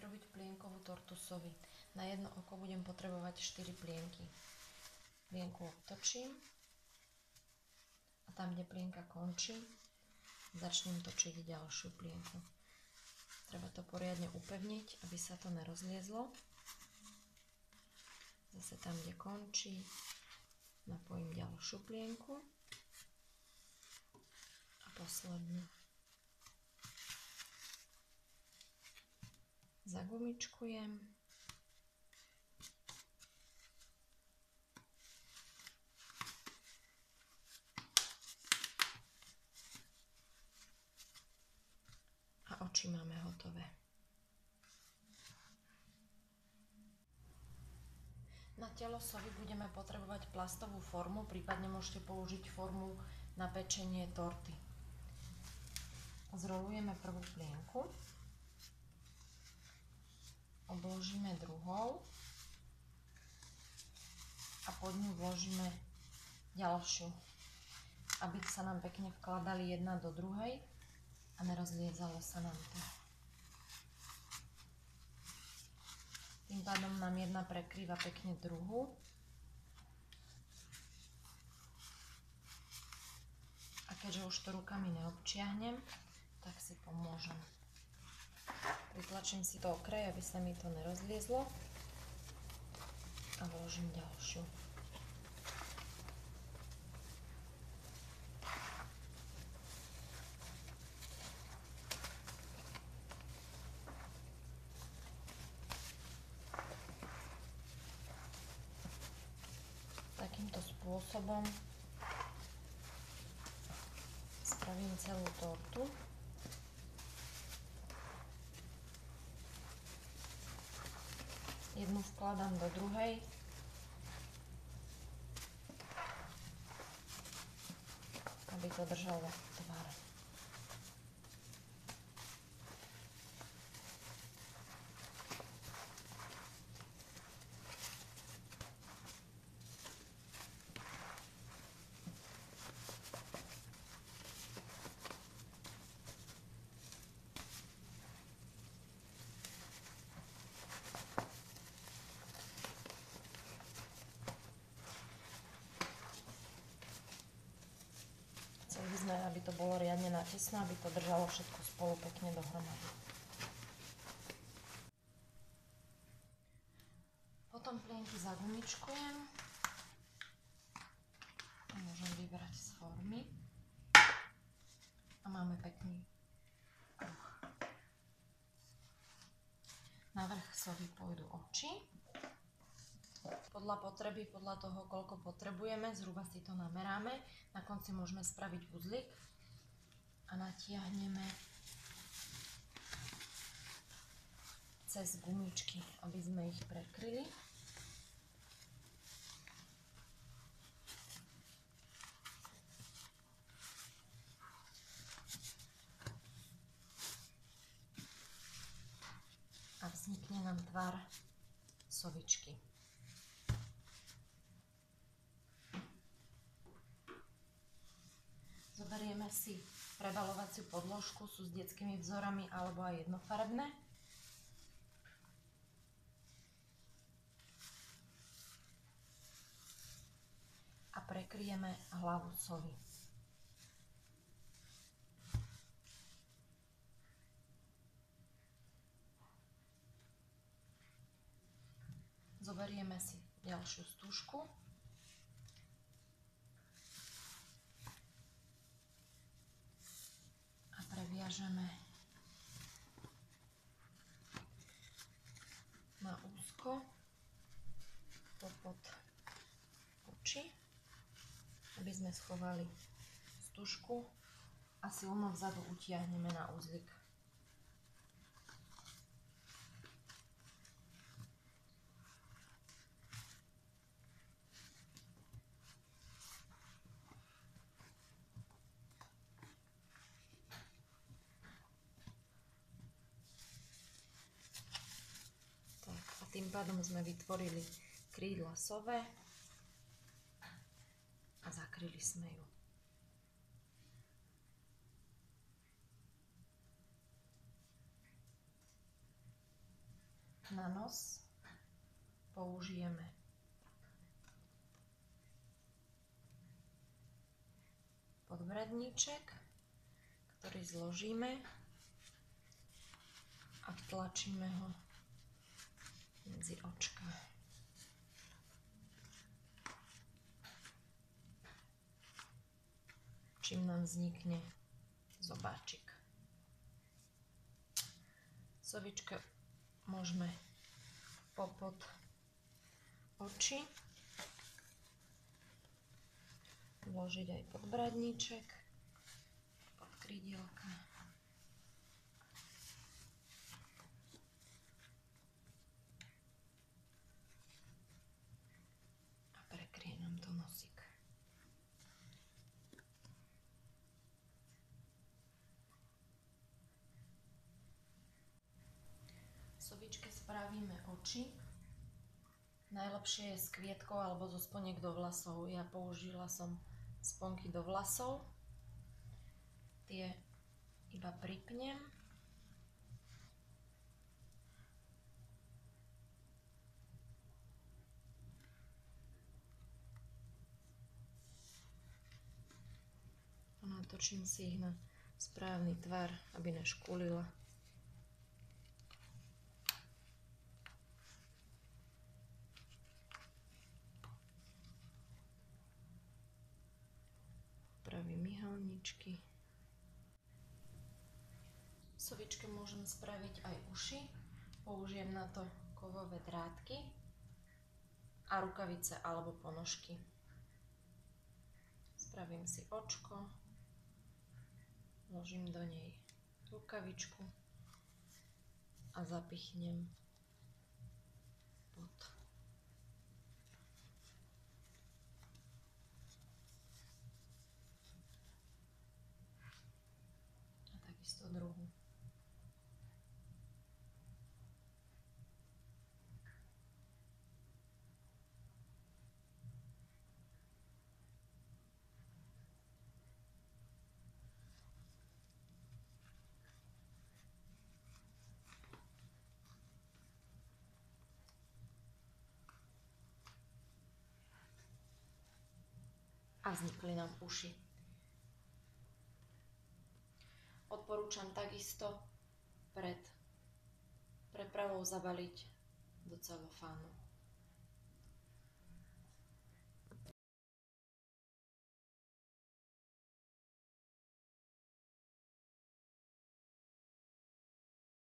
vyrobiť plienkovú tortu sovy. Na jedno oko budem potrebovať 4 plienky. Plienku obtočím a tam, kde plienka končí, začnem točiť ďalšiu plienku. Treba to poriadne upevniť, aby sa to nerozliezlo. Zase tam, kde končí, napojím ďalšiu plienku a poslednú. Zagumičkujem. Oči máme hotové. Na telo sovy budeme potrebovať plastovú formu, prípadne môžete použiť formu na pečenie torty. Zrolujeme prvú plienku, obložíme druhou a pod ňu vložíme ďalšiu, aby sa nám pekne vkladali jedna do druhej a nerozliezalo sa nám to. Tým pádom nám jedna prekrýva pekne druhú a keďže už to rukami neobčiahnem, tak si pomôžem. Pritlačím si to okraj, aby sa mi to nerozliezlo a vložím ďalšiu. Takýmto spôsobom spravím celú tortu. Jednu vkladám do druhej. Aby to držalo tvar. Aby to bolo riadne natisné, aby to držalo všetko spolu pekne dohromady. Potom plienky zagumičkujem. Môžem vybrať z formy. A máme pekný kruh. Na vrch sovy pôjdu oči. Podľa potreby, podľa toho, koľko potrebujeme, zhruba si to nameráme. Na konci môžeme spraviť uzlik a natiahneme cez gumičky, aby sme ich prekryli. A vznikne nám tvar sovičky. Zoberieme si prebalovaciu podložku, sú s detskými vzorami alebo aj jednofarebné. A prekryjeme hlavu sovy. Zoberieme si ďalšiu stužku. Previažeme na úzko pod oči, aby sme schovali stužku a silno vzadu utiahneme na uzlik. Tým pádom sme vytvorili krídla sove a zakryli sme ju. na nos použijeme podbradníček, ktorý zložíme a vtlačíme ho medzi očka. Čím nám vznikne zobáčik. Sovička môžeme popod oči vložiť aj pod bradníček, pod krídielka. A prekrie nám to nosík. Sovičke spravíme oči. Najlepšie je s kvietkou alebo zo sponiek do vlasov. Ja použila som sponky do vlasov. Tie iba pripnem. Natočím si ich na správny tvar, aby neškulila. Sovičke môžem spraviť aj uši. Použijem na to kovové drátky a rukavice alebo ponožky. Spravím si očko, vložím do nej rukavičku a zapichnem pod. Isto druhú. A vznikli nám uši. Odporúčam takisto pred prepravou zabaliť do celofánu.